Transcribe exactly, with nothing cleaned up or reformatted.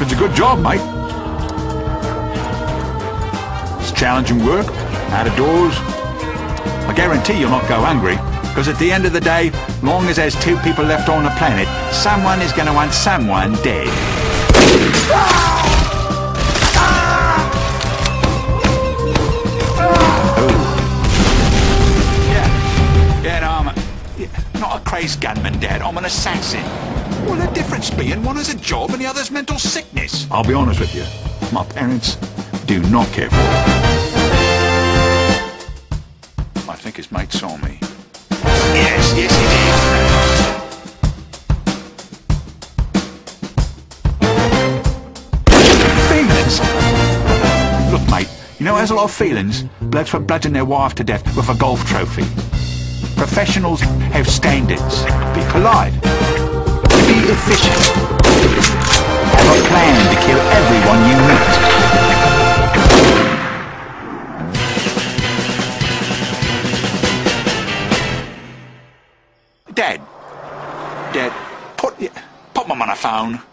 It's a good job, mate. It's challenging work, out of doors. I guarantee you'll not go hungry, because at the end of the day, long as there's two people left on the planet, someone is going to want someone dead. Oh. Yeah, yeah, no, I'm a, yeah, not a crazed gunman, Dad. I'm an assassin. Well, the difference being one has a job and the other's mental sickness. I'll be honest with you, my parents do not care for it. I think his mate saw me. Yes, yes he did. Feelings! Look, mate, you know who has a lot of feelings? Bloods for bludgeoning their wife to death with a golf trophy. Professionals have standards. Be polite. Be efficient. Have a plan to kill everyone you meet. Dad. Dad, put, put mum on a phone.